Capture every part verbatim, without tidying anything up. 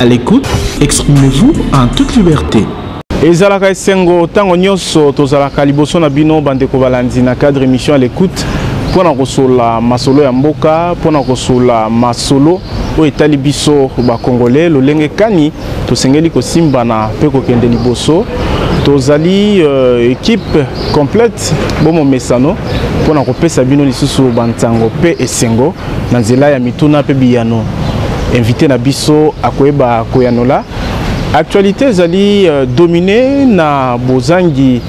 à l'écoute, exprimez-vous en toute liberté. Ezalaka esengo tango nyonso tozalaka liboso na bino bandeko balandi na cadre émission à l'écoute pona kosola masolo ya mboka pona kosola masolo o etali biso ba congolais lolenge kani tosengeli ko simba na pe ko kende liboso tozali euh, équipe complète bomo mesano pona ko pesa bino lisusu bantango pe esengo na nzela ya mituna pe biyano invité na biso a Kouéba Kouyanola. Actualité zali euh, dominée na bozangi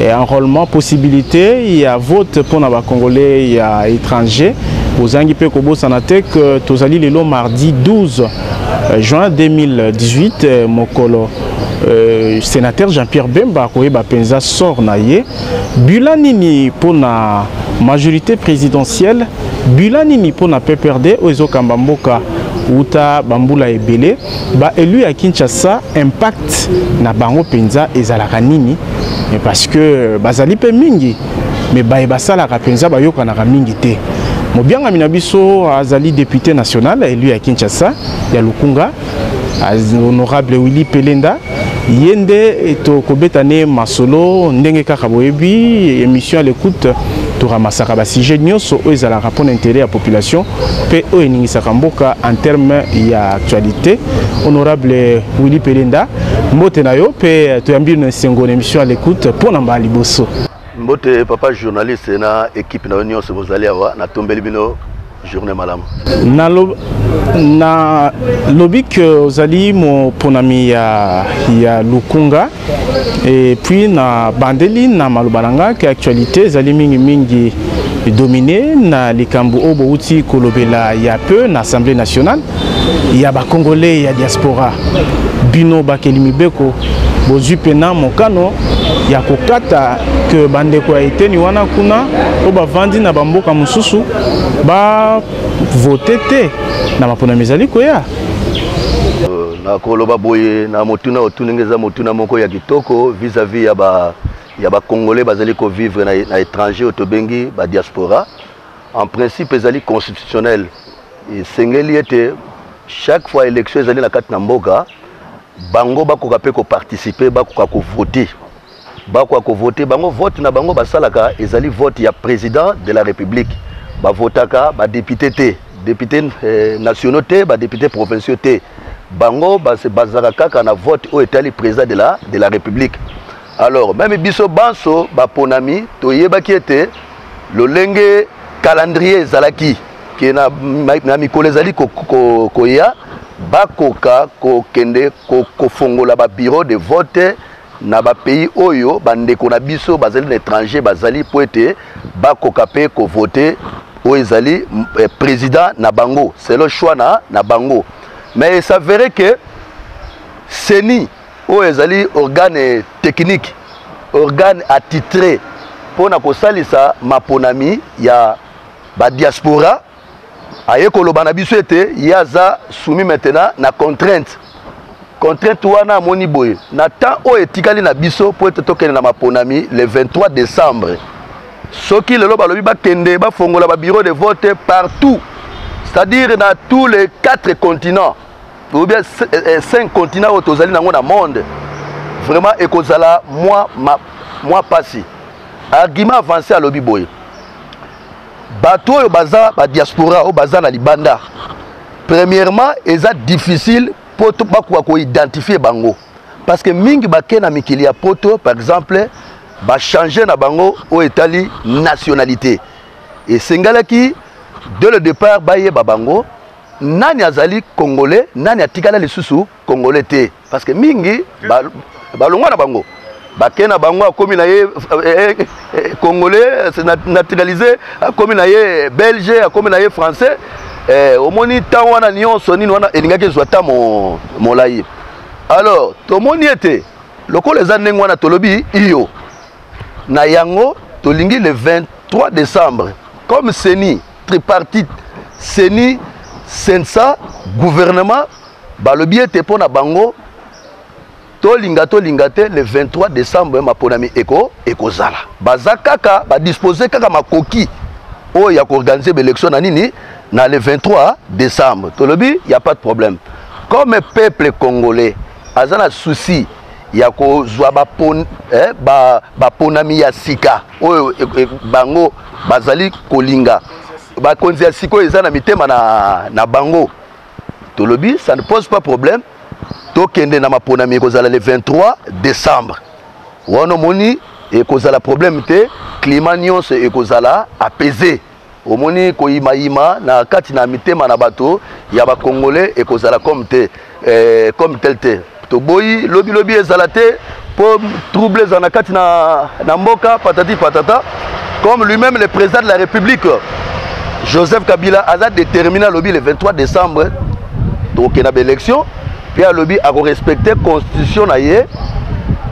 eh, enrôlement possibilité il y a vote pour na ba congolais il y a étranger bozangi pe kobo sanatek euh, tozali lelo mardi douze juin deux mille dix-huit eh, mokolo euh, sénateur Jean-Pierre Bemba Kouéba penza sort na ye bulanini pour na majorité présidentielle bulanini pour na P P R D ozo kambamboka Outa Bambula Ebele, bah élu à Kinshasa, impact na bango penza ezalaka nini parce que bazali pe mingi mais ba ebasalaka penza ba yokanaka mingi te. Mobianga minabiso azali député national élu à Kinshasa ya Lukunga, honorable Willy Pelenda yende to kobetane masolo ndenge kaka boyebi émission à l'écoute ramasaka ba sujet nyonso oyo ezalaka pona intérêt ya population pe oyo eningisaka mboka en terme ya actualité. Honorable Willy Pelenda mbote na yo pe toyambi na sengo na émission à l'écoute pona mba liboso mbote papa journaliste na équipe na nyonso bozali awa na tombeli bino journée malamu na lo na lobik ozali mo ponami ya ya Lukunga et puis na bandeli na malobalanga que actualité ezali mingi mingi dominé na likambo obo uti kolobela ya peu na assemblée nationale ya ba congolais ya diaspora bino bakelimibeko bozwi pena mokano ya kokata que bandeko eteni wana kuna o bavandi na bamboka mususu ba voter te na mapona mezali koya na koloba boye na motuna otunengeza motuna moko ya kitoko vis-à-vis ya ba ya ba congolais bazali ko vivre na, na étranger otobengi ba diaspora en principe ezali constitutionnel et sengeli ete chaque fois élection ezali na kati na mboka bango bakoka pe ko participer bakoka ko voter bakoka ko voter bango vote na bango basalaka ezali vote ya président de la république ba votaka ba député te député eh, nationaux te ba député provinciaux te bango ba se bazaka kaka na vote o etali président de la de la république. Alors même biso banso ba ponami to yebaki ete lo lenge calendrier ezalaki ke na na mikolo ezali ko ko, ko ya bakoka kokende kofongola ba bureau de vote na ba pays oyo bandeko na biso bazali na étranger bazali po ete bakoka pe ko voter o ezali eh, président na bango c'est le choix na na bango. Mais il s'avérait que CENI o ezali organe technique organe attitré pona ko salisa maponami ya ba diaspora ayeko lobana biso ete yaza soumis maintenant na contrainte contrainte wana moni boye na temps o etikali na biso po ete tokene na maponami le vingt-trois décembre soki lelo balobi bakende bafongola ba bureau de vote partout c'est-à-dire dans tous les quatre continents ou bien cinq continents où tozali nango na monde vraiment ekozala moi ma moi passé argument avancé à lobi boye bato yo baza ba diaspora o baza na libanda premièrement eza difficile poto bakuwa ko identifier bango parce que mingi bake na mikili ya poto par exemple ba changer na bango o etali nationalité et sengalaki dès le départ baye babango nani azali congolais nani atikala lisusu congolais te parce que mingi balongwa na bango bake na bango akomi na ye congolais naturalisé akomi na ye belge akomi na ye français omoni ntango wana nyonso nini wana elingaki ezwa ta molai. Alors tomoni ete lokola eza ndenge wana tolobi iyo na yango tolingi le vingt-trois décembre comme CENI tripartite CENI sensa gouvernement balobi ete pona bango tolinga tolinga te le vingt-trois décembre maponami eko ekozala baza kaka ba disposer kaka makoki o ya ko organiser l'élection na nini na le vingt-trois décembre tolobi il y a pas de problème. Comme peuple congolais, il y a un souci. Il y a un ponami ya sika. Bango, bazali kolinga. Bakonzi ya siko, il y a un mitema na bango. Tout le monde, ça ne pose pas problème. Tout le monde a un ponami le vingt-trois décembre. On a moni et cause la problème te climat nyonse et cause la apaisé au moni ko imaima na katina mitema na bato ya ba congolais et cause la comme te comme tel te to boyi lobi lobi ezala te pour troubler na katina na mboka patati patata comme lui-même le président de la République Joseph Kabila a déterminé lobi le vingt-trois décembre donc na élection puis a lobi a respecter constitution na ye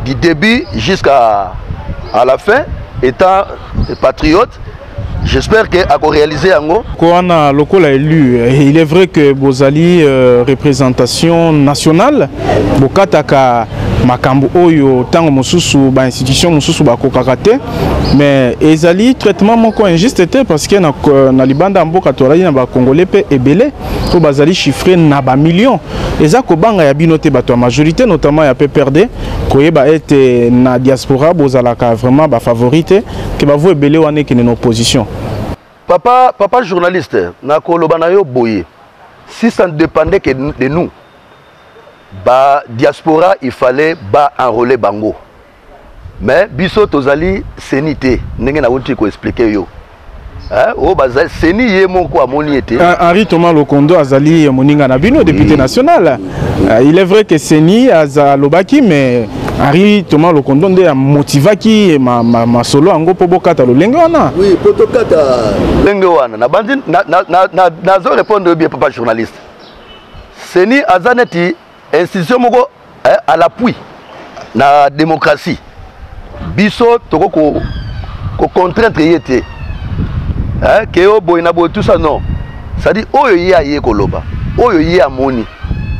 du début jusqu'à à la fin, étant patriote, j'espère qu'il a réalisé un mot. Quand on a élu, il est vrai que Bozali euh, représentation nationale, Bokataka, Makambo Oyo, Tango Mosusu, ba institution Mosusu ba kokakate, mais ezali traitement moko injuste parce que na na libanda mboka torali na ba congolais pe ebele, to bazali chiffré na ba millions. Eza ko banga ya binote bato majorité notamment ya P P R D, Kouéba ete na diaspora bozalaka vraiment ba favorite ke bavo ebele wane ke na opposition. Papa papa journaliste, na koloba na yo boye. Si ça ne dépendait que de nous, ba diaspora il fallait ba enrôler bango mais biso tozali C E N I té ndenge na woti ko expliquer yo hein o bazali C E N I ye mon ko amoni été Henri Thomas Lokondo azali moninga na bino député national il est vrai que C E N I azalobaki mais Henri Thomas Lokondo ndé a motivaki ma ma solo ango po bokata lo lengo wana oui po tokata lengo wana na bandi na na na zo répondre bien papa journaliste C E N I azaneti institution moko à l'appui na démocratie biso toko ko ko contrainte yete hein ke o boyina bo tout ça non ça dit oyo ya ye koloba oyo ya moni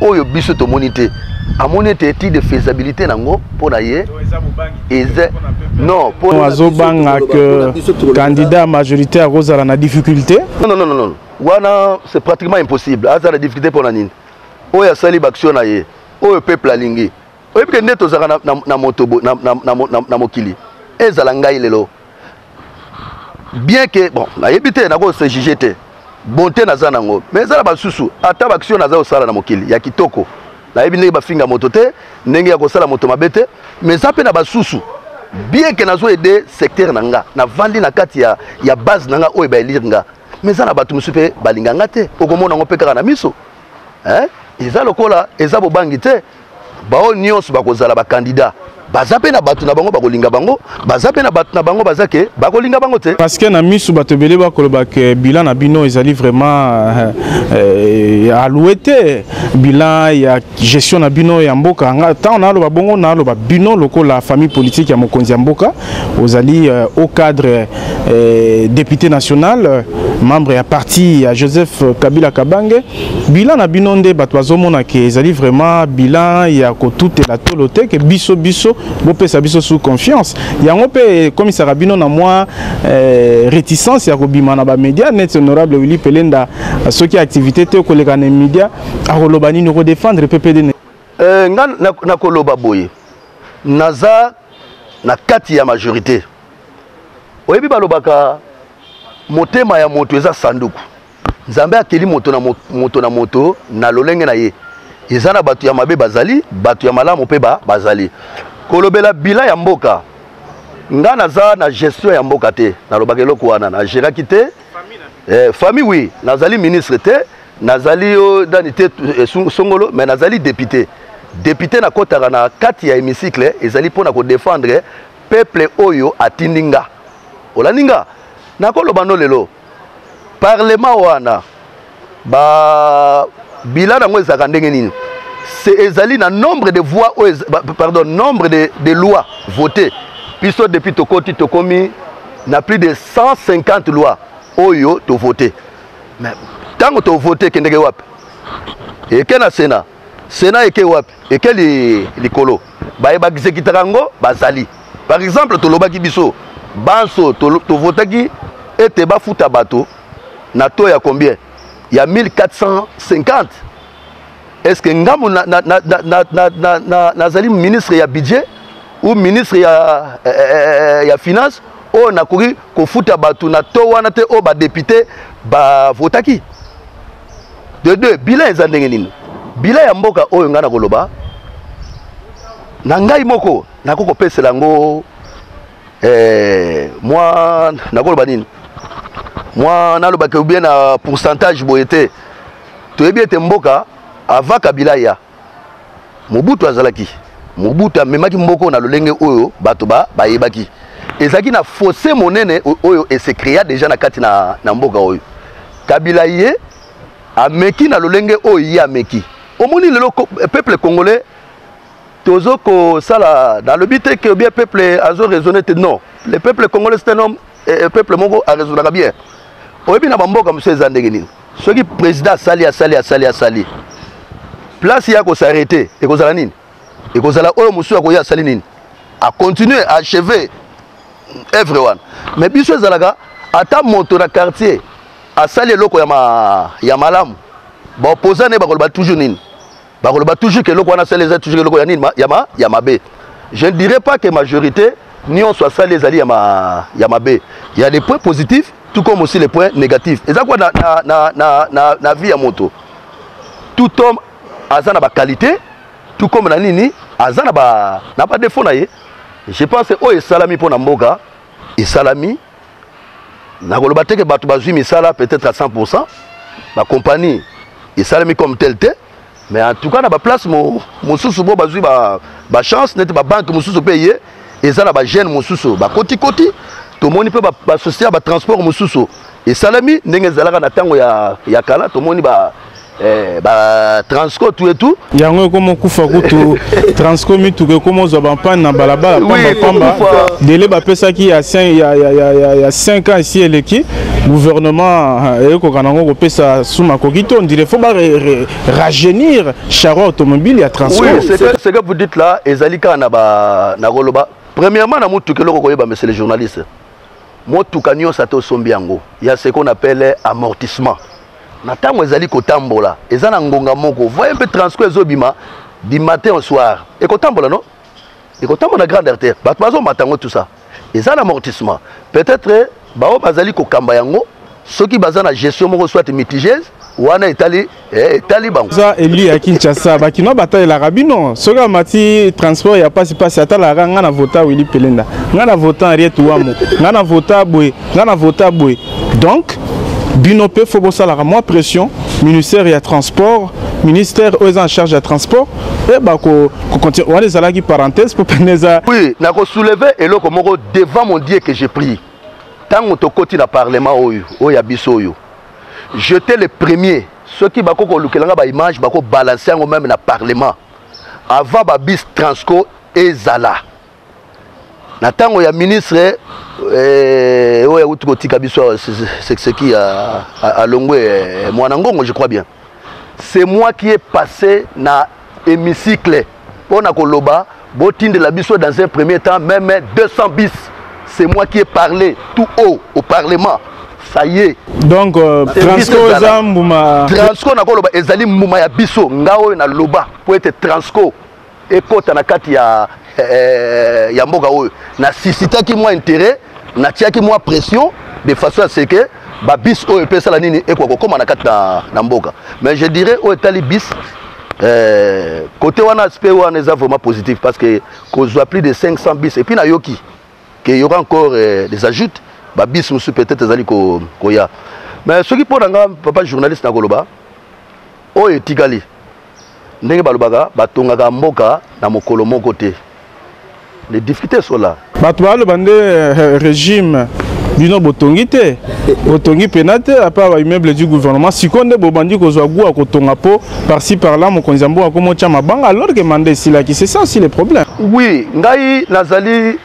oyo biso to monité amoni te étude de faisabilité nango pour na ye non pour azobanga que candidat majoritaire kozala na difficulté non non non non wana c'est pratiquement impossible azala difficulté pour nanine oyo ya sali baction na ye oyo peuple alingi oyo ke neto zaka na na motobo na na mokili ezala ngai lelo bien que bon na yebite na ko se jijete bonté na zana ngo mais ezala basusu ata baction na za osala na mokili ya kitoko na yebi ndenge bafinga moto te ndenge ya kosala moto mabete mais ça pe na basusu bien que na zo aider secteur nanga na vandi na kati ya ya base nanga oyo ba elinga mais ça na batu musupe balinga ngate okomona ngo pekaka na miso hein eza lokola eza bobangi te bao nyonso bakozala bakandidat baza pe na bato na bango bakolinga bango baza pe na bato na bango baza ke bakolinga bango te parce que na misu bato bele bakoloba ke bilan na bino ezali vraiment ya louete bilan ya gestion na bino ya mboka nga tant na loba bongo na loba bino lokola famille politique ya mokonzi ya mboka ozali au cadre député national membre ya parti ya Joseph Kabila Kabange bilan na bino nde bato bazomona ke ezali vraiment bilan ya ko tout la tolote ke biso biso bopé sa biso sous confiance yango pe comme ça rabino na moi réticence ya kobima na ba média net honorable Willy Pelenda ceux qui activité te ko lekana média a kolobani no ko défendre P P D euh na koloba boye naza na kati ya majorité oyebi balobaka motema ya moto eza sanduku nzambe akeli moto na moto na moto na lolenge na ye eza na bato ya mabe bazali bato ya malamu pe ba bazali kolobela bila ya mboka nga naza na gestion ya mboka te nalobaka eloko wana na jeraki te eh famille oui nazali ministre te nazali danité songolo mais nazali député député na kotaka na kati ya hémicycle ezali pona ko défendre peuple oyo atindinga olaninga nakoloba no lelo parlement wana ba bilan nango ezaka ndenge nini c'est ezali na nombre de voix pardon nombre de de lois votées puisque depuis tokoti tokomi na plus de cent cinquante lois oyo to voter mais tant to voter ke ndenge wapi et ke na sénat sénat eke wapi eke li likolo ba ba exécuterango bazali par exemple to lobaki biso banso to to votaki et te ba futa bato na to ya combien il y a mille quatre cent cinquante Est-ce que ngamu na na na na na na na nazali ministre ya budget ou ministre ya ya finance o na kuri ko futa batu na to wana te o ba député ba votaki de deux bilan eza ndenge nini bilan ya mboka oyo ngana koloba na ngai moko na koko pesela ngo eh moi na koloba nini moi na loba ke bien na pourcentage boyete to ebi te mboka avant Kabila ya Mobutu azalaki Mobutu amemaki mboko na lolenge oyo bato ba bayebaki ezaki na fossé monene oyo et se créa déjà na kati na na mboka oyo Kabila ye ameki na lolenge oyo ye ameki omoni le peuple congolais tozoko sala dans le but que bien peuple azo raisonner non le peuple congolais c'est un homme le peuple mongo a raisonné bien oyebi na bamboka monsieur Zandegenil ce qui président sali a sali a sali a sali place il y a qu'on s'arrêter et qu'on s'arrête et qu'on s'arrête au monsieur qu'on y a saline à continuer à achever everyone mais bisous zalaga à ta moto dans quartier à saler l'eau qu'on y a ma y a malam bon posant ne bagole bat toujours nine bagole bat toujours que l'eau qu'on a salé les toujours l'eau qu'on y a nine y a ma y a ma b je ne dirais pas que majorité ni on soit salé les alliés y a ma y a ma b il y a des points positifs tout comme aussi les points négatifs et ça quoi na na na na na vie à moto tout homme azana ba qualité tout comme na nini azana ba n'a pas défaut na ye je pense oh et salami pour na mboka et salami na koloba te ke bato bazwi misala peut-être à cent pour cent ma compagnie et salami comme tel tel mais en tout cas na ba place mo mosusu bo bazwi ba ba chance net ba banque mosusu payer et ça na ba jeune mosusu ba koti koti tout le monde peut associer à transport mosusu et salami ndenge zalaka na tango ya ya kala tout le monde ba Eh, bah, Transco tout et tout. Il y a un comment Koufa Koutou Transco mi tout que comment Zobanpan na balaba Pamba Pamba. Délai Bapesa qui a cinq il y a il y a cinq ans ici elle qui gouvernement et qu'on a encore Bapesa sous ma cogito on dirait faut pas rajeunir Charo automobile et Transco. Oui, ce que vous dites là, Ezalika na ba na goloba. Premièrement na mutu que le kokoye ba monsieur les journalistes. Moi tout canyon ça te sombiango. Il y a ce qu'on appelle amortissement. Natango ezali kotambola eza na ngonga moko voyez un peu Transco ezobima du matin au soir et kotambola non et kotambola na grande artère ba bazo matango tout ça eza na amortissement peut-être ba o bazali kokamba yango soki baza na gestion moko soit mitigeuse wana etali eh etali bango za eli ya Kinshasa ba kino bataille la rabino soka mati transport ya passe passe atala nga na vota Willy Pelenda nga na vota Arietu Wamo nga na vota Boy nga na vota Boy donc Binope, Fobo Salara, moins pression, ministère et transport, ministère aux en charge de transport, et bah qu'on continue. On les a là qui parenthèse pour Peneza. Oui, n'a qu'on soulevé et l'autre devant mon Dieu que j'ai pris. Tant qu'on te continue à parler, j'étais le premier. Ceux qui bako ko lukelanga ba image bako balancer en même na parlement. Avant babis Transco et Zala. Natango ya ministre eh oya utukotika biso seki à à Longwe Mwanangongo je crois bien. C'est moi qui est passé na hémicycle on a koloba botinde la biso dans un premier temps même deux cents bis. C'est moi qui ai parlé tout haut au parlement. Ça y est. Donc Transco Zambuma Transco na koloba ezali muma ya biso ngao na loba pour être Transco et kota na kati ya ya mboka oyo na sisitaki mwa intérêt na tiaki mwa pression de façon à ce que ba bis oyo pesa la nini ekwa kokoma na kati na mboka mais je dirais oyo tali bis euh côté wana aspect wana est vraiment positif parce que kozwa plus de cinq cents bis et puis na yoki que y aura encore des ajouts ba bis musu peut-être ezali ko koya mais ce qui pour nga papa journaliste na koloba oyo tikali ndenge balobaka batongaka mboka na mokolo moko te. Les difficultés sont là. Le bandé régime du nom Botongité, Botongi Pénate, à part l'immeuble du gouvernement, si on est bandit aux Ouagou, à Kotongapo, par-ci par-là, mon Konzambo, à Komochama Bang, alors que Mandé ici là, qui c'est ça aussi les problèmes. Oui, Ngaï Nazali,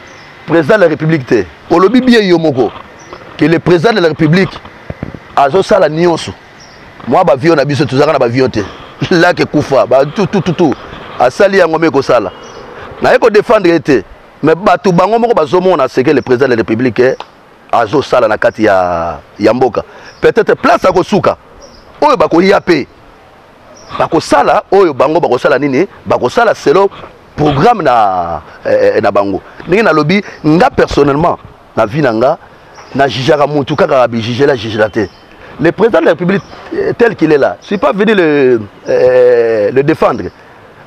président de la République, au lobby bien Yomoko, que le président de la République a ça la Nyonso. Moi, je suis un abus de tout ça, je suis là que Koufa, tout, tout, tout, tout, à Sali, à Ngomeko Sala. Na yeko défendre été mais batu bango moko bazomona ce que le président de la République azo sala na kati ya ya mboka peut-être place akosuka oyo bakolia pe bakosala oyo bango bakosala nini bakosala selo programme na na bango ndenge na lobby nga personnellement na vie nanga na jijara mutu kaka abi jijela jijelate. Le président de la République tel qu'il est là, je ne suis pas venu le, euh, le défendre,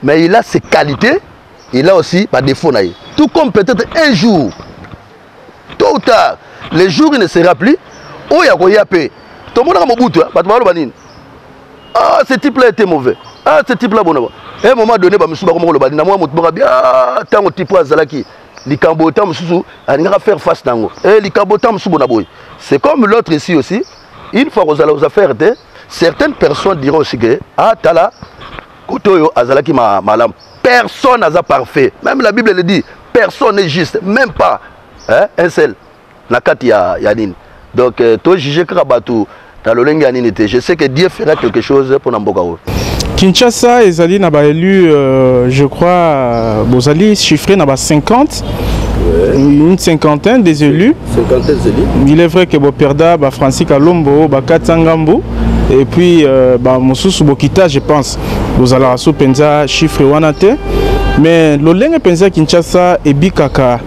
mais il a ses qualités, il a aussi pas défaut. Tout comme peut-être un jour, tôt ou tard, le jour il ne sera plus, où il y a quoi paix. Tout le monde a mon bout, ah, ce type-là était mauvais. Ah, ce type-là bon. À un moment donné, je suis pas comme le badin. Moi, je suis ah, tant que type Zalaki. Les Cambotam, on va faire face à nous. Et les Cambotam, c'est comme l'autre ici aussi. Une fois que vous allez aux affaires, certaines personnes diront aussi que ah, Tala, Koutoyo, Azalaki, Malam. Personne n'a parfait. Même la Bible le dit, personne n'est juste, même pas hein? Un seul. Nakati Yanine. Donc, euh, toi, jugé Krabatu, Talolenga Yanine, je sais que Dieu fera quelque chose pour Nambogao. Kinshasa, ils allaient naba élu, euh, je crois, vous allez chiffrer naba cinquante. Ouais. Une cinquantaine des élus. Cinquantaine des élus. Il est vrai que Boperda, bah, Francis Kalombo, bah, Katsangambo, et puis euh, bah, Moussous Bokita, je pense. Vous allez à Soupenza, chiffre Wanate. Mais l'Oleng Penza Kinshasa et Bikaka.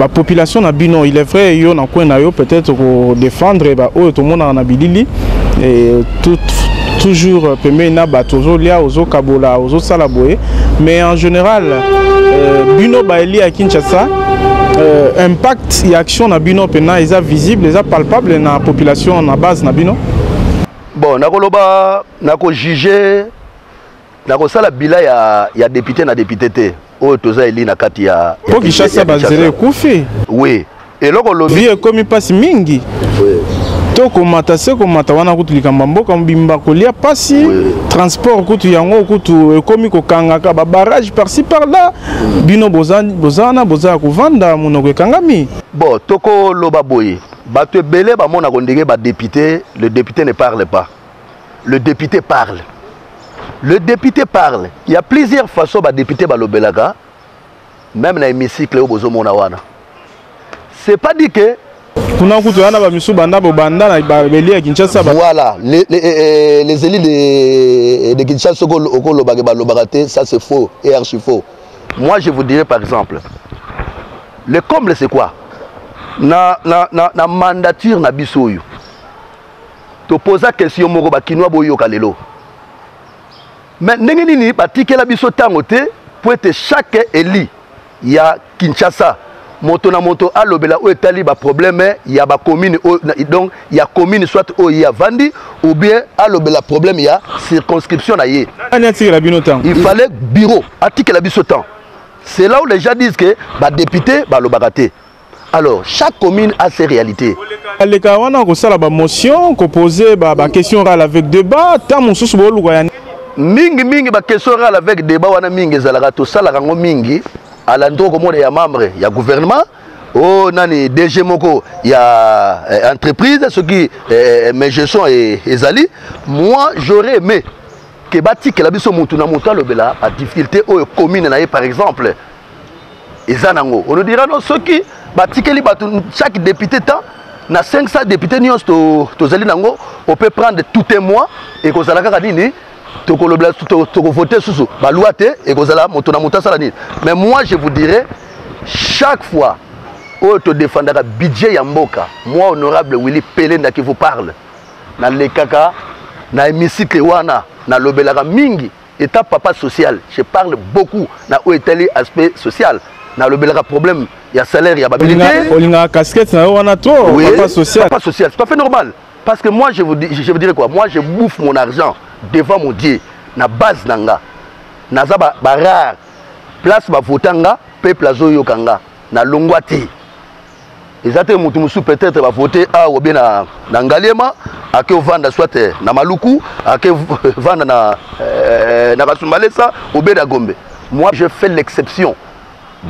La population n'a pas non, il est vrai, il y a peut-être pour défendre, et bah, oh, tout le monde en a bilili. Et tout. Toujours permet naba tozo lia ozo kabola ozo salaboé, mais en général bino baeli à Kinshasa impact et action na bino pena isa visible isa palpable na population na base na bino. Bon nako loba nako juger nako sala bila ya ya député na député té o toza eli na kati ya pour Kinshasa bazere kufi oui et loko lobi vie komi passe mingi transport kutu yango kutu ekomi kokangaka ba barrage par-ci par-là bino bozana bozala kovanda monoko ekangami bon toko loba boye bato ebele bamona kondenge ba député le député ne parle pas le député parle le député parle il y a plusieurs façons ba député balobelaka même na hémicycle o bozomona wana c'est pas dit que voilà, les, les, les élus de, de Kinshasa, ça c'est faux et archi faux. Moi je vous dirais par exemple, le comble c'est quoi? Na mandature na bisoyo. Tu poses la question moro ba kinwa boyo kalelo. Mais n'engeni ni batike la biso tangote pour être chaque élu ya Kinshasa. Moto na moto alobela o etali ba problème il y a ba commune donc il y a commune soit o il y a vandi ou bien alobela problème il y a circonscription na ye il fallait bureau article la biso temps c'est là où les gens disent que ba député ba lobaka té. Alors chaque commune a ses réalités. Les cas on a ça la ba motion qu'on poser ba ba question oral avec débat tant mon sous bo lugaya mingi mingi ba question oral avec débat wana mingi zalaka to sala kango mingi à l'endroit comme il y a membre, il y a gouvernement, oh nani D G Moko, il y a entreprise, ce qui mes gestions et Ezali. Moi, j'aurais aimé que bâti que la biso montuna monta lobela à difficulté aux communes naie par exemple. Ezanango, on nous dira non ceux qui bâti que chaque député tant na cinq cents députés nios to to Zali nango, on peut prendre tout un mois et qu'on s'alaka kadini. Mais moi je vous dirais, chaque fois où tu défendras budget Yamboka, moi honorable Willy Pelenda qui vous parle, dans les caca, dans l'hémicycle wana, dans l'obélara mingi, état papa social, je parle beaucoup dans l'aspect social. Dans le problème, il y a salaire, il y a mobilité. Il y a casquette, il y a papa social. Papa social, c'est tout à fait normal. Parce que moi je vous dis, je vous dirais quoi, moi je bouffe mon argent devant mon Dieu, na base nanga, na za ba rare, place ba votanga, peuple azo yokanga, na longwati. Ezate mutu musu peut-être ba voter a ou bien na na ngaliema, ake vanda soit na maluku, ake vanda na na basumbalesa ou bien na gombe. Moi je fais l'exception.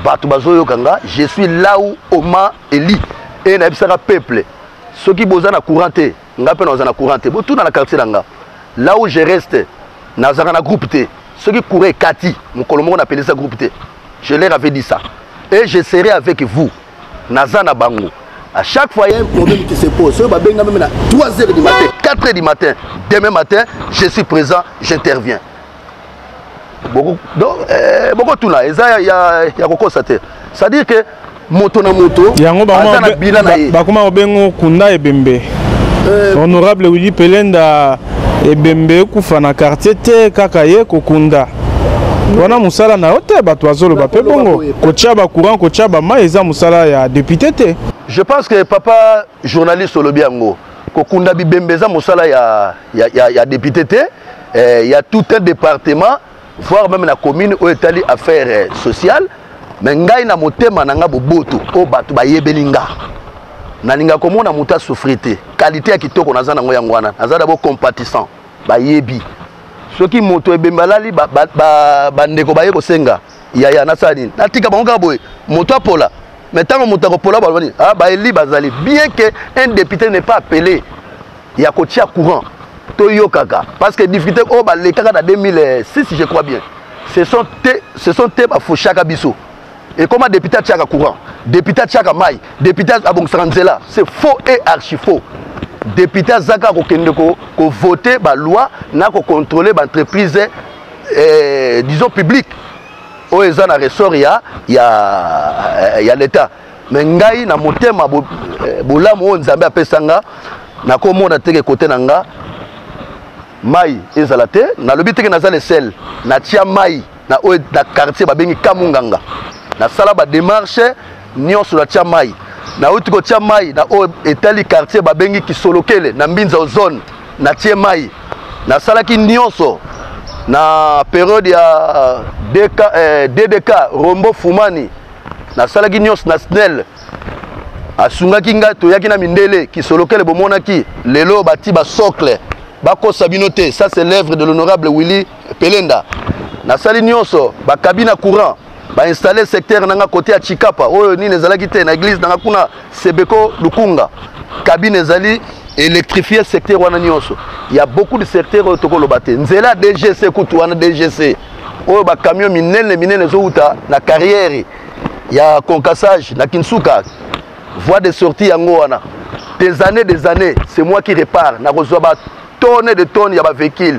Batu bazo yokanga, je suis là où Oma Eli et na bisara peuple. Ceux qui bozana couranté, ngape na zana couranté, tout dans la quartier nanga. Là où je reste, Nazara na groupe T. Ceux qui couraient Kati, mon Colombo on appelait ça groupe T. Je leur avais dit ça. Et je serai avec vous. Nazana Bango. À chaque fois, il y a un problème qui se pose. Soit il y a même à trois heures du matin, quatre heures du matin, demain matin, je suis présent, j'interviens. Donc, tout là, il y a beaucoup de choses. C'est-à-dire que moto na moto, il y a un peu Honorable Willy Pelenda et Bembe Koufa na quartier te Kakaye Kokunda. Wana musala na ote batwazo le bape bongo. Kochaba courant, kochaba ma eza musala ya député te. Je pense que papa journaliste Olobiango, Kokunda bi Bembeza musala ya ya ya ya député te. Il y a tout un département, voire même la commune où est allé affaires sociales. Mais ngai na motema nanga boboto, o batu ba yebelinga. Nalinga komona muta souffrité qualité ya kitoko naza nango yangwana naza d'abord compatissant ba yebi soki moto ebembalali ba ba ndeko ba yeko senga ya ya nasani natika bangoka boy moto apola mais tant moto apola ba bani ah ba eli bazali bien que un député n'est pas appelé ya kotia courant to yokaka parce que difficulté o ba le kaka na deux mille six je crois bien ce sont ce sont te ba fouchaka biso. Et comment député Tchaka courant, député Tchaka maï, député Abong Sranzela, c'est faux et archi faux. Député Zaka Kokendeko, qui vote la loi, n'a qu'à contrôler l'entreprise, disons, publique. Au Ezan à ressort, il y a l'État. Mais Ngaï, dans mon thème, Bolamou, Nzambé, Pesanga, n'a qu'au monde à tes côtés, Nanga, Maï, Ezalate, n'a le but que Nazal est celle, n'a Tia Maï, n'a Oed, n'a quartier, Babini Kamunganga. Na sala ba démarche nyon sur la Tchamay. Na outiko Tchamay na o etali quartier ba bengi ki solokele na mbinza o zone na Tchamay. Na sala ki nyonso na période ya D D K Rombo Fumani. Na sala ki nyons na Snell. Asunga ki nga to yaki na mindele ki solokele bomona ki lelo bati ba socle ba ko sabinote ça c'est l'œuvre de l'honorable Willy Pelenda. Na sala nyonso ba kabina courant ba installer secteur nanga côté à Chikapa oyo ni nezala ki te na église nanga kuna Sebeko Lukunga kabine ezali électrifier secteur wana nyonso il y a beaucoup de secteurs otokolo bate nzela D G C kutu wana D G C oyo ba camion minene minene zo uta na carrière ya concassage na Kinsuka voie de sortie yango wana des années des années c'est moi qui répare na kozwa ba tonnes de tonnes ya ba véhicule.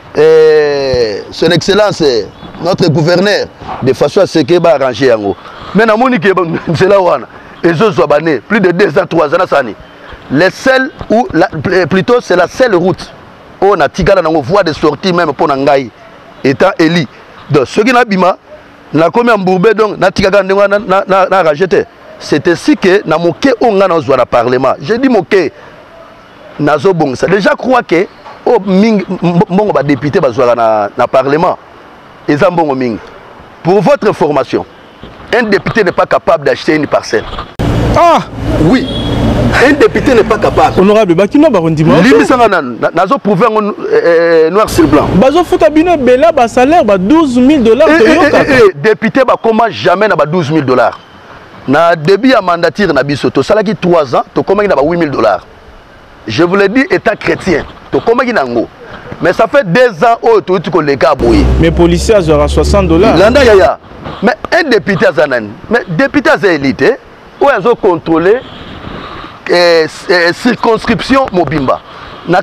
et son excellence notre gouverneur de façon à ce qu'il va arranger en haut mais dans mon c'est là où et plus de deux ans trois ans les seuls ou plutôt c'est la seule route on a tigala dans voie de sortie même pour Nangai étant élu donc ce qui n'a bima n'a combien bourbé donc n'a tigala n'a rajeté c'est ainsi que n'a moqué on a dans le parlement j'ai dit moqué n'a zobong ça déjà croit que oh, ming, bon, bah, député, bah, soit na, na parlement. Et ça, bon, ming. Pour votre information, un député n'est pas capable d'acheter une parcelle. Ah, oui. Un député n'est pas capable. Honorable, bah, qui n'a pas rendu mal. Lui, ça, nazo prouvé noir sur blanc. Bazo foutabine, bela, bah, salaire, bah, douze mille dollars. Député, bah, comment jamais n'a pas douze mille dollars. Na début à mandatir, na bisoto. Ça, là, qui trois ans, to comment il n'a pas huit mille dollars. Je vous l'ai dit, état chrétien. Mais ça fait deux ans où tu as les gars. Mais les policiers ont soixante dollars. Mais un député a mais député a élite, où ils ont contrôlé la circonscription Mobimba. Il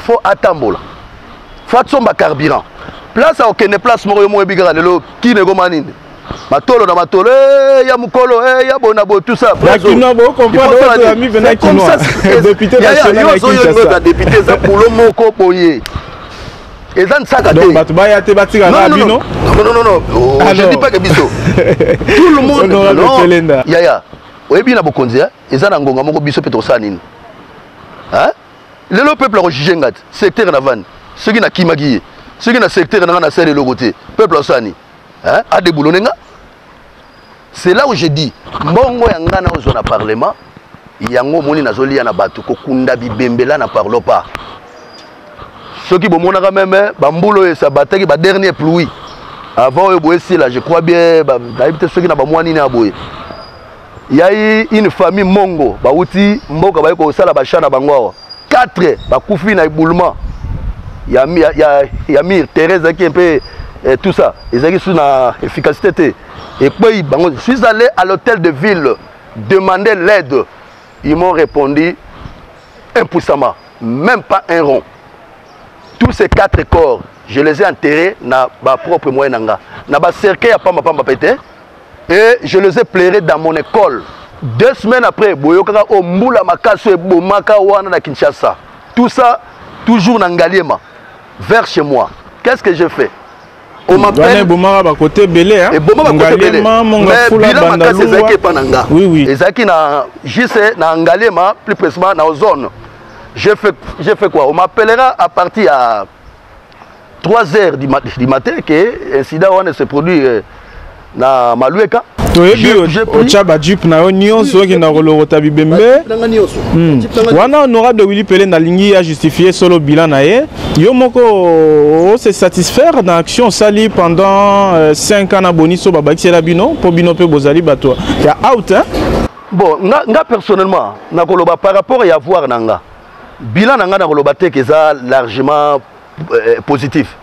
faut attendre. Il faut attendre le carburant. Place à aucune place, qui ne gomanine. Matolo na matolo, eh, ya mukolo, eh, ya bonabo, tout ça. La Kinoa, vous comprenez, votre ami venait Kinoa. Député national à Kinshasa. Député, ça pour le moko boye. Et ça ne s'agate. Donc, Batubaya te bâtir à l'abîme, non? Non, non, non, non. Oh, je ne dis pas que biso. Tout le monde. Non, non. Yaya. Oye bien à Bokondia, et ça n'angonga moko biso petrosanine. Hein? Le peuple a jugé ngat, secteur navan, ceux qui n'a kimagi, ceux qui n'a secteur n'a serre le côté, peuple a sani. Hein? C'est là où j'ai dit, Mongo Yangana au Parlement, yango moni nazoli ya na bato kokunda bibembela na parlo pas ceux qui bomonaka même bambulo esa bataki ba dernier pluie avant eboyesi là je crois bien d'ailleurs ceux qui na bamwani na boye yayi une famille mongo bauti mboka baye ko sala ba chana bangwa quatre bakufi na éboulement ya ya ya Mir Thérèse qui un peu tout ça ils ont sur na efficacité et puis je suis allé à l'hôtel de ville demander l'aide. Ils m'ont répondu impuissamment, même pas un rond. Tous ces quatre corps, je les ai enterrés dans ma propre moyen. Dans ma cercueil à Pamba Pamba Pété, et je les ai plairés dans mon école. Deux semaines après, Boyokara Omboula Makasso et Bomaka Wana na Kinshasa. Tout ça, toujours dans Ngaliema, vers chez moi. Qu'est-ce que j'ai fait? On m'appelle Bomara côté Belé, et Bomara côté Belé. Mais bilan ma c'est Zaki Pananga. Oui oui. Et Zaki na juste na Ngalema plus précisément na zone. J'ai fait j'ai fait quoi? On m'appellera à partir à trois heures du matin du matin que incident on se produit na Malueka. Au Tchaba Jeep na Onion so qui na Rolota Bibembe. Wana on aura de Willy Pelenda lingi a justifier solo bilan na ye. Yomoko se satisfaire dans l'action sali pendant cinq ans na boniso baba ki labino pour binope bozali bato. Ya out hein. Bon, nga personnellement na koloba par rapport à avoir nanga. Bilan nanga na koloba te que ça largement positif.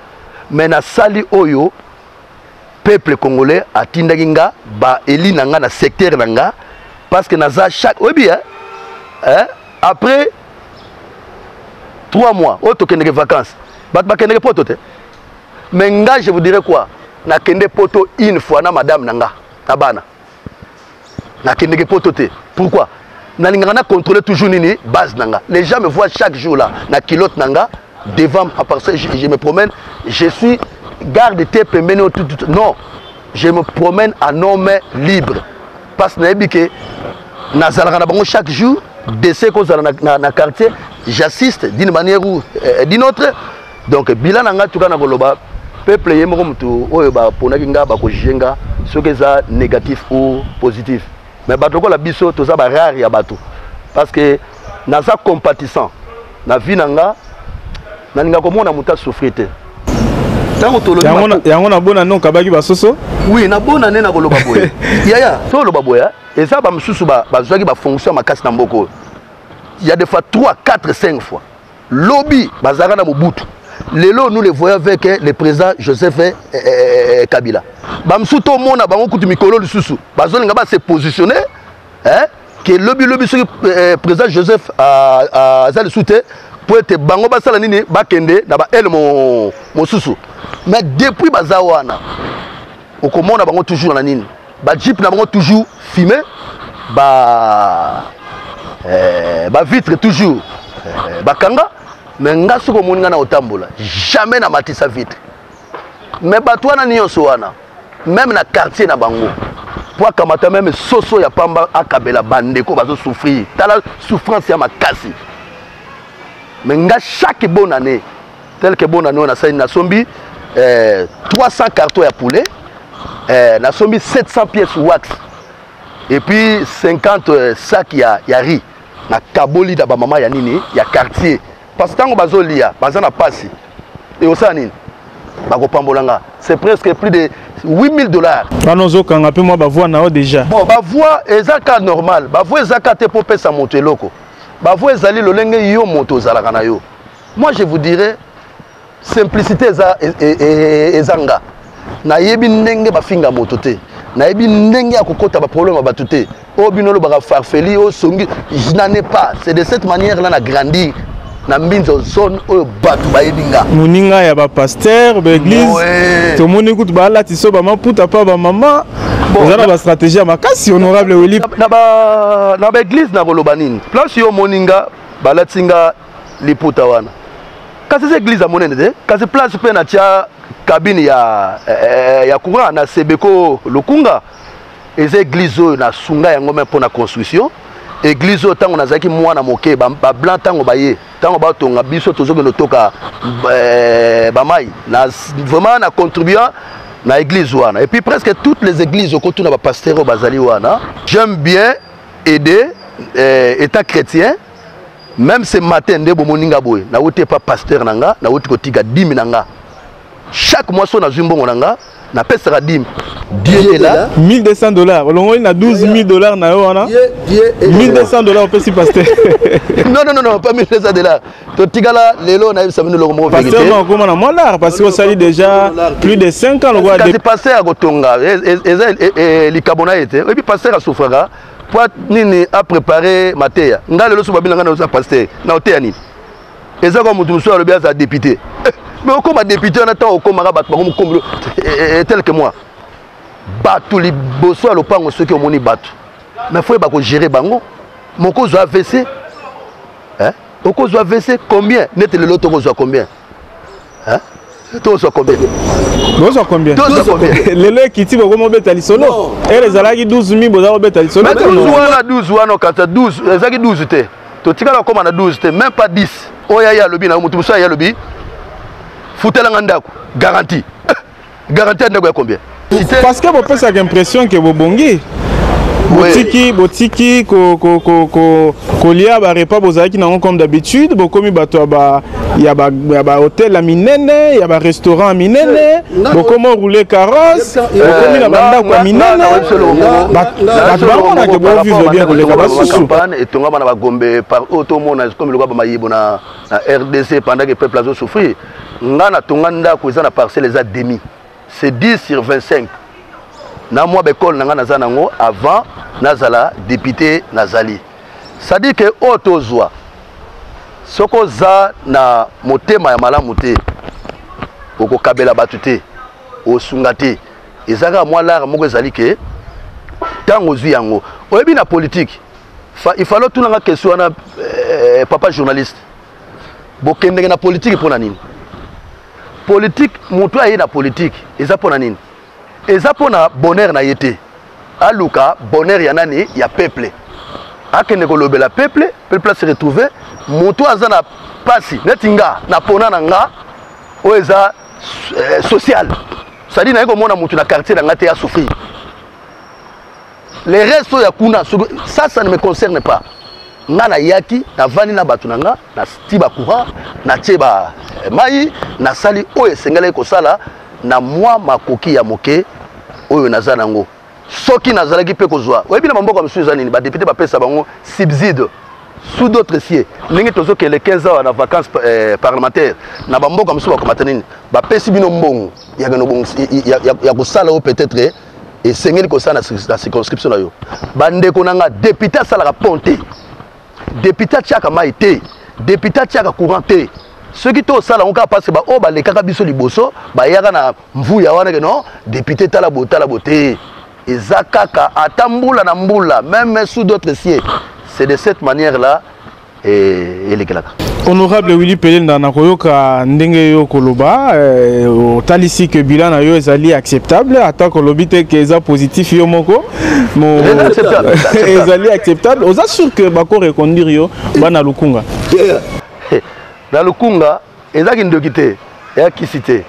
Mais na sali oyo peuple congolais a tindaginga ba eli nanga na secteur nanga parce que naza chaque oui bien hein après trois mois auto kende vacances bat ba kende poto te mais nga je vous dirais quoi na kende poto une fois na madame nanga na bana na kende poto te pourquoi na linga na contrôler toujours nini base nanga les gens me voient chaque jour là na kilote nanga devant à part ça je, je me promène je suis garde tes pémènes au tout. Non, je me promène en homme libre. Parce que chaque jour, décès qu'on a dans le quartier, j'assiste d'une manière ou d'une autre. Donc, bilan en tout cas, le peuple est un ce qui est négatif ou positif. Mais la biso, tout ça, c'est rare. Parce que nous sommes compatissants. Nous avons souffert. Yango na bona non kabaki basoso oui na bona ne na koloba boya yaya to loba boya et ça ba msusu ba bazwaki ba fonction makasi na mboko il y a des fois trois quatre cinq fois lobby bazaka na mobutu lelo nous les voyons avec le président Joseph Kabila ba msu to mona bango kutu mikolo lususu bazolinga ba se positionner hein que lobby lobby sur président Joseph a a ça le soutien pour être bango ba sala nini ba kende na ba el mo mosusu. Mais depuis Bazawana, au Comon, on a toujours la nine. Bah Jeep n'a toujours filmé. Bah vitre toujours. Bah kanga. Mais nga soko moninga na otambola. Jamais n'a maté sa vitre. Mais bah toi na nyonsoana. Même na quartier na bango. Pour kamata même soso ya pamba akabela bandeko bazo souffrir. Tala souffrance ya makasi. Mais nga chaque bonne année tel que bon année on a ça na sombi Euh, trois cents cartons à poulet, euh, nous sommes sept cents pièces wax, et puis cinquante euh, sacs à riz. Nous avons un cabo maman, il y a quartier. Parce que quand on a un lit, on a passé. Et on a un c'est presque plus de huit mille dollars. Bon, bah, voix est zaka normal. Bah, voix est zaka te popé sa monter loco. Bah, voix est zali le lenge yo moto zalakanayo. Moi, je vous dirais. Simplicité et zanga. Na yebi nenge ba finga motote. Na yebi nenge akokota ba problème ba toté. O binolo ba farfeli o songi. Je n'en ai pas. C'est de cette manière là na grandi. Na minzo zone o batu ba yinga. Muninga ya ba pasteur, ba église. Tout monde écoute ba la tiso ba maputa pa ba maman. Vous avez ba stratégie makasi honorable Willy. Na ba na ba église na kolobanini. Place yo moninga ba latinga liputa wana. Quand c'est l'église à mon aide, quand c'est place pour la cabine, il y a courant, na Sebeko, Lukunga. Et c'est l'église na Sunga, il y a pour la construction. L'église, tant on a zaki moi na moke, ba blanc tant on baye, tant on bato, on a biso toujours que le toka, ba mai. Vraiment, na contribuant na l'église wana. Et puis presque toutes les églises au contour na ba pasteur au Bazali wana. J'aime bien aider euh, État chrétien, même ce matin, je ne suis pas pasteur, je suis pas dîme. Chaque mois, on a un bon nanga, on a un dîme. Dieu est là. mille deux cents dollars. On a douze mille dollars. mille deux cents dollars, on peut s'y pasteur. Non, non, non, pas mille deux cents dollars. Totigala, Lélo, on a eu ça. Pasteur, on a moins d'argent parce qu'on s'allie déjà plus de cinq ans. C'est passé à Gotonga. Et puis, pasteur à Soufraga. Pour nini a préparé Matéa. Nous avons le soubabilanga dans sa pasteur. Nous avons téani. Et ça, comme nous sommes le bien, ça député. Mais on a député, on attend au combat, tel que moi. Battu les bossois, le pango, ceux qui ont moni battu. Mais il faut que gérer bango. Mon cause a V C. Hein? Mon cause a V C combien? Nette le loto, on soit combien? Hein? Tous sont combien? Tous sont combien? Tous sont combien? Les lois qui tirent vraiment bête à l'isolo. Et les alagi douze mille, vous avez bête à l'isolo. Mais douze ou douze, non, quand tu as douze, les alagi douze, tu as comme on a douze, même pas dix. Oh, ya ya le bin, on m'a tout ça, ya le bin. Foutez-la garantie. Garantie à combien? Parce que vous avez cette impression que vous bongez. Botiki, botiki, ko ko ko ko kolia ba repas bozaki nango comme d'habitude, bokomi bato ba ya ba ya ba hôtel a minene, ya ba restaurant a minene, bokomo rouler carrosse, bokomi na banda ko minene. Ba ba na ke bo vivre bien rouler carrosse campagne et tonga bana ba gombe par automona comme le ba mayibo na R D C pendant que peuple azo souffrir. Nga na tonga ndako eza na parcelles za demi. C'est dix sur vingt-cinq. Na moi bekol nanga nazanango avant nazala député nazali. Ça dit que autozoa soko za na motema ya malamu te okokabela batute osungate ezaka moi lar moko ezali ke tango zwi yango oyebi na politique il fallait tout nanga question na papa journaliste bokende na politique pona nini politique moto aye na politique eza pona nini. Et ça pour na bonheur na yete. Aluka bonheur yanani ya peuple. Akene ko lobe la peuple, peuple se retrouver, moto azana pasi, netinga na pona nanga oza social. Ça dit na ko mona moto na quartier na ngate ya souffrir. Les restes ya kuna ça ça ne me concerne pas. Ngana yaki na vani na batunanga na tiba courant, na tiba mai, na sali oye sengale ko sala. Na moi ma coquille à moquer au Nazanango. Ceux qui n'azala qui peut causer. Oui bien maman comme monsieur Zanini, bah député bah paye ça bango subside sous d'autres sièges. L'engagé toujours que les quinze ans en vacances parlementaires, na maman comme monsieur Bakomatanini, bah paye si bien au bon, il y a bon, il y a il y a gosala peut-être et seigneur gosala la circonscription là yo. Bande konanga député ça la ponte, député tchaka maïté, député tchaka couranté. Ceux qui sont là, on peut passer par oh bah les carabissos les bosso, bah y a un mvou y a un non député talabo talaboté, et zakaka atambula nambula même sous d'autres sièges, c'est de cette manière là et les gars. Honorable Willy Pelenda nakoyoka ndenge yo koloba otalisi ke bilan na yo ezali acceptable ata kolobi te ke eza positif yo moko mo ezali acceptable oza sûr que bako reconduire yo bana lukunga. Dans le Kunga, il y a une quitté, il y a qui cité.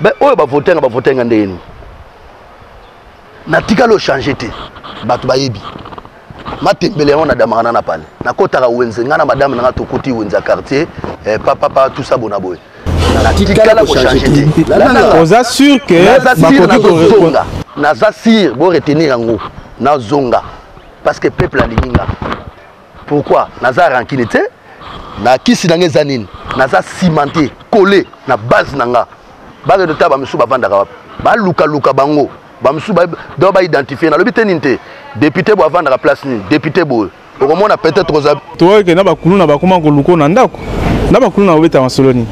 Mais on va voter, on va voter en D N. Natika le changer, Batbaïbi. Matik Beléon a damarana na pan. Nakota Wenze, Nana Madame Natokoti Wenza quartier, papa, tout ça bonaboué. Natika le changer. On assure que Zonga. Nazassir, vous retenir en haut. Nazonga. Parce que le peuple a l'inga. Pourquoi Nazar en quitté? Na kisi nange zanine naza cimenté collé na base nanga base de taba misu ba vandaka ba ba luka luka bango ba misu ba do ba identifier na lobi teninte député bo vandaka place ni député bo okomona peut-être oza toi ke na bakulu na bakoma ko luko na ndako na bakulu na obeta masoloni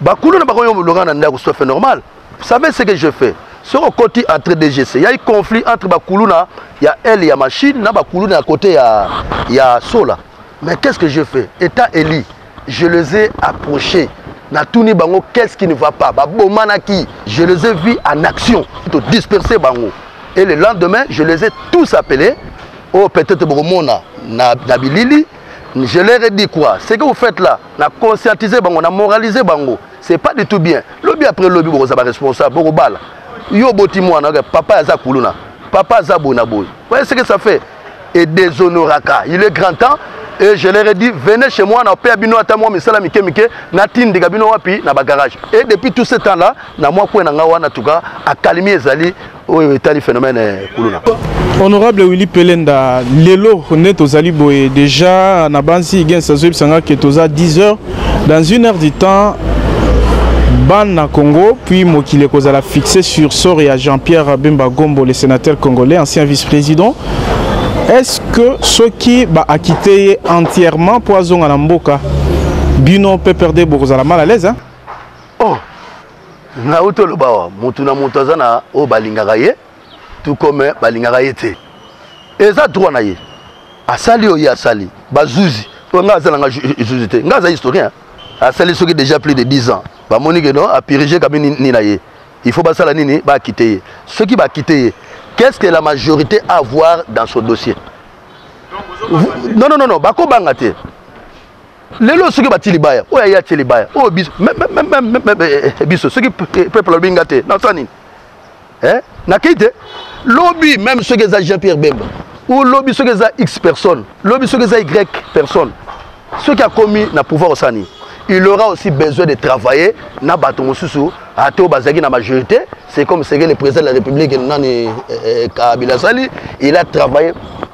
bakulu na bakoyo luka na ndako c'est normal. Vous savez ce que je fais sur le côté entre D G C il y a un conflit entre bakulu na il y a elle ya machine na bakulu na côté ya ya sola. Mais qu'est-ce que je fais? État élu, je les ai approchés. Natouni bango, qu'est-ce qui ne va pas? Bomanaki, je les ai vus en action, dispersés bango. Et le lendemain, je les ai tous appelés. Oh, peut-être Bromona, Nabilili. Je leur ai dit quoi? Ce que vous faites là, on a conscientisé bango, on a moralisé bango. C'est pas du tout bien. Lobby après lobby, vous êtes responsable, vous bala. Yo botimo, papa aza kuluna, papa aza bonaboy. Vous voyez ce que ça fait? et déshonoraka. Il est grand temps et je leur ai dit venez chez moi, na pebino atamo misala mike mike na tindi gabino wapi na bagarage. Et depuis tout ce temps là, na moi ko na nga wana tuka akalimi ezali oyo etali phénomène kuluna. Honorable Willy Pelenda, lelo honnête ozali boye déjà na bansi gen sazwib sanga ketoza dix heures dans une heure du temps. Ban à Congo, puis Mokile Kozala fixé sur sort et à Jean-Pierre Bemba Gombo, le sénateur congolais, ancien vice-président. Est-ce que ceux qui bah, a quitté entièrement Poison à la Mboka, Bino P P R D Bokozala mal à l'aise hein? Oh, Naouto le Bawa, Montuna Montazana, au Balingaraye, tout comme Balingaraye. Et ça, droit naïe. A Sali ou ya Sali, Bazouzi, on a un historien. A Sali, ce qui est déjà plus de dix ans. Il faut quitter. Ce qui va quitter, qu'est-ce que la majorité a à voir dans ce dossier? Non, non, non, non, les lois, ceux qui battent les bails, oh, il y a les bails, oh, bis, même, même, même, même, même, ceux qui préparent le bingaté, non, ça n'est pas. N'a quitté. Lobby, même ceux qui ont Jean-Pierre Bemba, ou lobby, ceux qui ont X personnes, lobby, ceux qui ont Y personnes, ceux qui ont commis le pouvoir au Sani. Il aura aussi besoin de travailler. Na batongo susu, ato bazagi na majorité. C'est comme c'est le président de la République nani Kabila Sali. Il a travaillé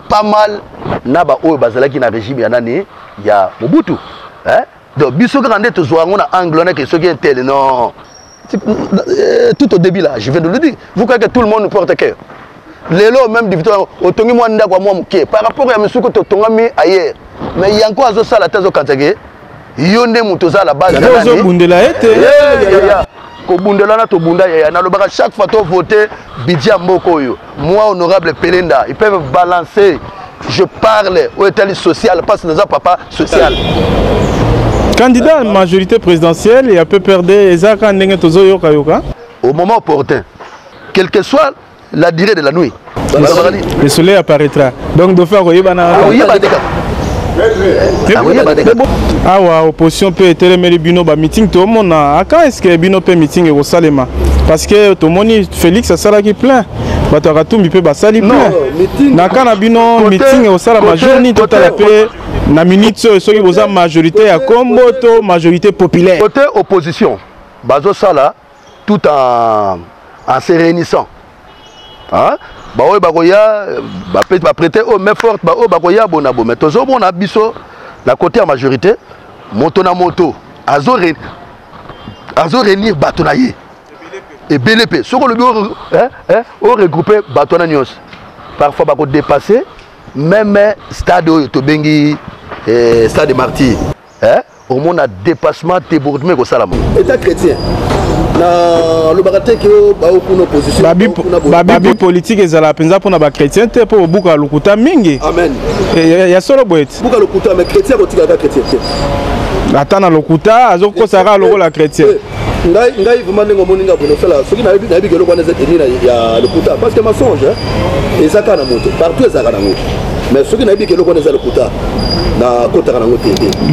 pas mal. Na ba o bazalaki na régime ya nani ya Mobutu. Hein? Donc biso grande to zoango na anglone que ce qui est tel non. Tout au début là, je viens de le dire. Vous croyez que tout le monde porte cœur. Les lois même du victoire otongi moi ndakwa moi mke. Par rapport à monsieur que tongami ailleurs. Mais il y a encore zo sala tezo kantege. Yonde mutoza la base de bundela ete ko bundela na to bunda ya na lobaka chaque fois to voter bidia mboko yo moi honorable Pelenda ils peuvent balancer je parle au état social parce que nous a papa social candidat majorité présidentielle et à peu perdre ezaka ndenge tozo yoka yoka au moment opportun quelle que soit la durée de la nuit le soleil apparaîtra donc de faire oyeba na ah ouais, opposition peut être le bino ba meeting tout le monde a quand est-ce que bino peut meeting au Salema parce que tout le monde Félix a ça qui plein ba tu ratou mi peut ba sali plein na quand bino meeting au Salema journée totale peut na minute ceux qui ont majorité à combo to majorité populaire côté opposition bazo sala tout en en se réunissant hein bah oui bah goya bah peut pas prêter au mais forte bah oh bah goya bon abo mais toujours bon abisso la côté en majorité moto na moto azoré azoré ni batonaye et B L P ce que le bureau hein hein au regroupé batonanios parfois bah qu'on dépasser même stade au Tobengi stade Martyrs hein au moins un dépassement débordement au Salomon état chrétien. Le baraté qui est une opposition. Babi politique est à la penza pour les chrétiens, pour le bouc à l'oukouta mingi. Amen. Il y a solo boit. Bouc à l'oukouta, mais chrétien, vous tirez à chrétien. Attends à l'oukouta, à Zoko Sara, l'eau la chrétien. Naïve, vous m'avez dit que la sourire n'a pas eu de l'oukouta, il y a l'oukouta. Parce que ma songe, les Zakana montent, partout les Zakana montent. Mais ceux qui n'ont pas eu de l'oukouta,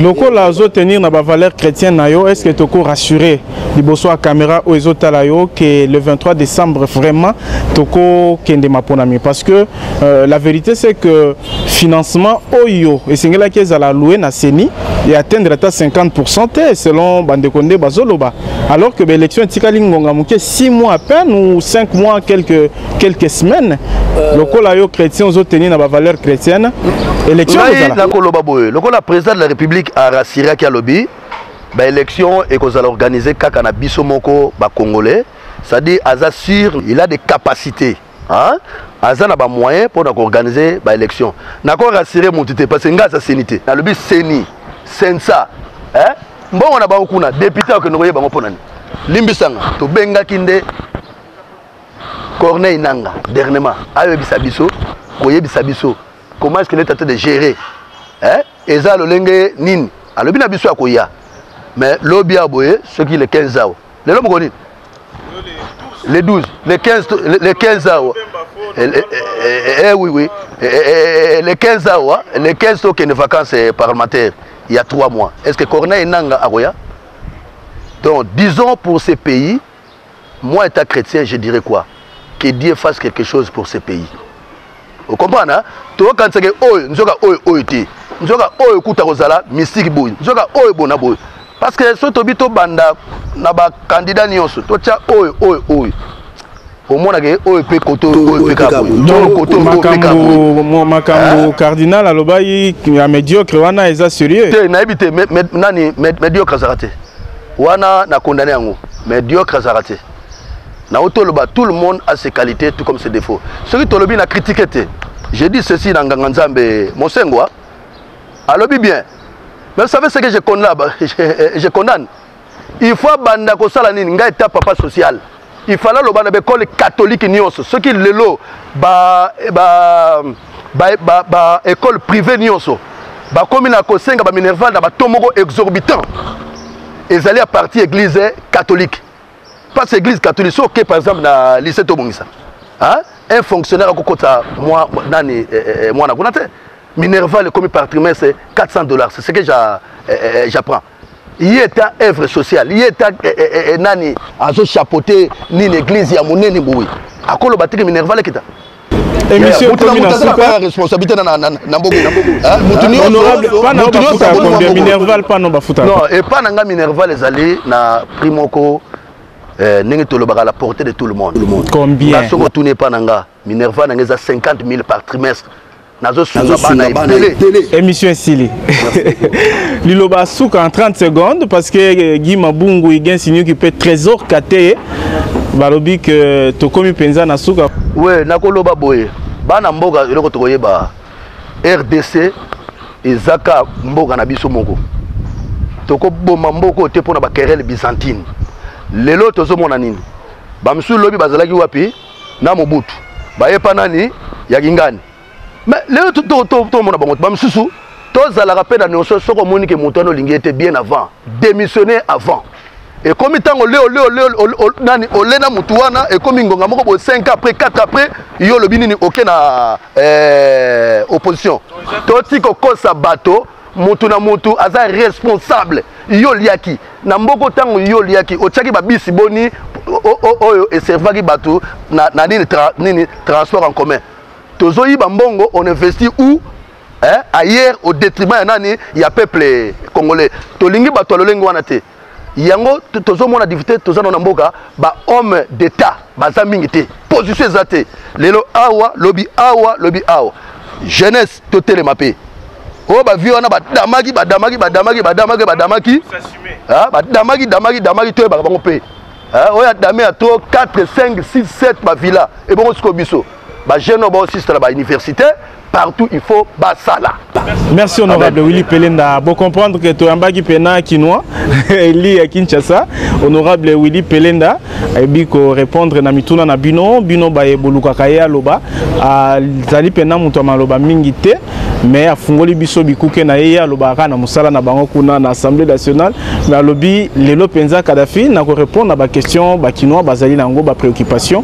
loko la zo tenir na ba valeur chrétienne nayo est-ce que toko rassuré liboso a caméra o ezotala yo que le vingt-trois décembre vraiment toko kende maponami parce que euh, la vérité c'est que financement oyo et singela qui ezala louer na CENI et atteindre ta cinquante pour cent selon bandekonde bazoloba alors que l'élection tikali ngonga muke six mois à peine ou cinq mois quelques quelques semaines loko la yo chrétien zo tenir na ba valeur chrétienne élection ezala donc la présidente de la République a rassuré qu'il y a lobby, l'élection et qu'on a organisé Kakana Bissomoko Congolais, c'est-à-dire Aza sûr, il a des capacités, hein, Aza n'a pas moyen pour organiser l'élection. N'a pas rassuré mon titre parce que c'est une sénité. Dans le but CENI, Sensa, hein, bon on a pas beaucoup de députés que nous voyons pas pour nous. Limbisanga, to benga kinde, Corneille Nanga, dernièrement, ayo bisabiso, koye bisabiso. Comment est-ce qu'il est tenté de gérer? Et ça, le lingue nin. Alors, bien, bien sûr, qu'il y a. Mais l'objet à boyer, ce qui est quinze ans. Les noms qu'on dit. Les douze. Les quinze. Les quinze ans. Eh oui, oui. Les quinze ans. Les quinze qui ont des vacances parlementaires. Il y a trois mois. Est-ce que Corneille Nanga à Goya? Donc, disons pour ces pays, moi, état chrétien, je dirais quoi? Que Dieu fasse quelque chose pour ces pays. Vous comprenez? Tout le monde dit nous sommes oyo oyo té. Nous sommes oyo kuta kozala mystique boy. Nous sommes oyo bona boy. Parce que soit tobito banda na ba candidat nyonso to cha oyo oyo oyo. Au moins oyo pe koto oyo pe kabo. Donc koto oyo pe kabo. Mon makambo cardinal aloba yi ya médiocre wana eza sérieux. Té na ibité nani médiocre zaraté. Wana na condamné yango. Médiocre zaraté. Tout le monde a ses qualités, tout comme ses défauts. Ce qui Tolobi a critiqué, j'ai dit ceci dans Ganganzambe, mon Sengwa, alobi bien. Mais vous savez ce que je condamne, je condamne. Il faut que Salanine ait été papa social. Il fallait que les catholiques n'y ont pas. Ceux qui l'ont, école privée n'y ont pas. Comme il a conseillé à Minerval, il y a exorbitant. Ils allaient à partir de l'église catholique. Parce que l'église catholique, okay, par exemple, dans le lycée Tobongisa, hein? Un fonctionnaire a coûté moi, nani, eh, eh, moi, na konaté. Minerva le commis par trimestre, c'est quatre cents dollars. C'est ce que j'apprends. Il y a une œuvre sociale, il y a eh, eh, nani, à se chapeauter, ni l'église, il y a mon nez, boui. À quoi le batterie Minerva le kita? Et monsieur, vous n'avez pas de responsabilité dans le Bogo. Honorable, pas dans le Bogo. Minerval, pas dans le Bogo. Non, et pas dans le Minerva, les allées, dans le Primoko. Euh, à la portée de tout le monde. Tout le monde. Combien? Je retourne pas nanga. Minerva a cinquante mille par trimestre. Nazo Sunabana et télé. Et monsieur Sili. Liloba Souk en trente secondes parce que Guy Mabungu il gagne signe qui peut trésor katé. Balobi que Tokomi Penza na Souka. Ouais, nakoloba boye. Bana mboka eloko tokoyeba. R D C ezaka mboka na biso moko. Toko boma mboko te pona ba querelle byzantine. Les autres sont nini. Bamsu lobi bazalaki wapi na mobutu. Bayepa nani ya gingani. Mais les autres to to to mona bango bamsusu tozala rapeda nyoso soko moni ke montano lingi était bien avant, démissionner avant. Et comme tango le le le nani olena mutuana et comme ngonga moko bo cinq après quatre après yo lobi nini OK na euh opposition. Toti ko kosa bato mutu na mutu aza responsable yo liaki na mboko tango yo liaki ochaki babisi boni oyo eservaki bato na na nini nini transport en commun tozoyi bambongo on investit où hein ailleurs au détriment ya nani ya peuple congolais tolingi bato lolengo wana te yango tozomona divité tozana na mboka ba homme d'état baza mingi te position ezate lelo awa lobi awa lobi awa jeunesse totele mapé. Oh, bah, vieux, on a badamaki, badamaki, badamaki, badamaki, badamaki. Ah, badamaki, damaki, damaki, tu es baron pé. Ah, on a damé à toi quatre, cinq, six, sept, ma villa. Et bon, ce qu'on biso. Bah, je n'en bats aussi à la université. Partout, il faut bas ça là. Merci, honorable Willy Pelenda. Pour comprendre que tu es un baggy pena quinois, il est à Kinshasa. Honorable Willy Pelenda, il faut répondre à Mituna na Bino, Bino Baye Bolukakaya Loba, à Zali Pena Moutama Loba Mingite. Mais à Fungoli Bisso Bikouke Naïa, Lobara, Namusala, Nabankuna, l'Assemblée nationale, la lobby, les Lopenza Kadhafi, n'a qu'à répondre à ma question, Bakinoa, Bazali Nango, ma préoccupation,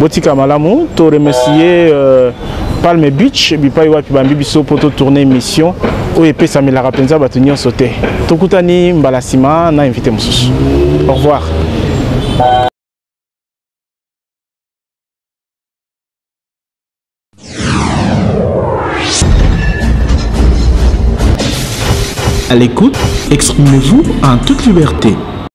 Botika Malamou, to remercier Palme Beach, Bipaiwa Kibambi, Bisso, Poto tourner émission, O E P Samila Rapenza, Batunyon Sauté. Tokutani Mbalasima, na invité Moussous. Au revoir. À l'écoute, exprimez-vous en toute liberté.